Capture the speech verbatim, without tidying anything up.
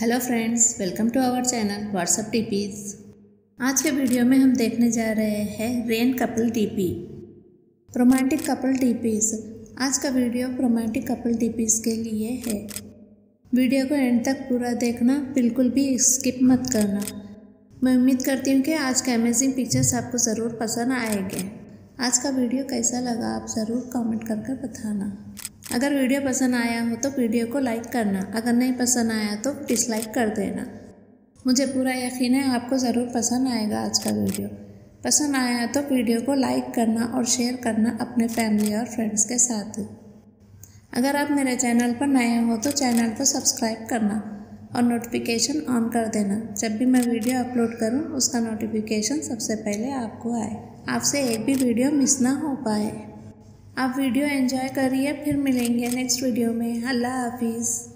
Hello friends, welcome to our channel WhatsApp DPs. आज के video में हम देखने जा रहे हैं rain couple DP, romantic couple DPs. आज का वीडियो रोमांटिक कपल टीपीज़ के लिए है। वीडियो को एंड तक पूरा देखना, बिल्कुल भी स्किप मत करना। मैं उम्मीद करती हूँ कि आज के अमेजिंग पिक्चर्स आपको ज़रूर पसंद आएंगे। आज का वीडियो कैसा लगा आप ज़रूर कॉमेंट कर कर बताना। अगर वीडियो पसंद आया हो तो वीडियो को लाइक करना, अगर नहीं पसंद आया तो डिसलाइक कर देना। मुझे पूरा यकीन है आपको ज़रूर पसंद आएगा। आज का वीडियो पसंद आया तो वीडियो को लाइक करना और शेयर करना अपने फैमिली और फ्रेंड्स के साथ। अगर आप मेरे चैनल पर नए हो तो चैनल को सब्सक्राइब करना और नोटिफिकेशन ऑन कर देना। जब भी मैं वीडियो अपलोड करूँ उसका नोटिफिकेशन सबसे पहले आपको आए, आपसे एक भी वीडियो मिस ना हो पाए। आप वीडियो एंजॉय करिए, फिर मिलेंगे नेक्स्ट वीडियो में। अल्लाह हाफिज़।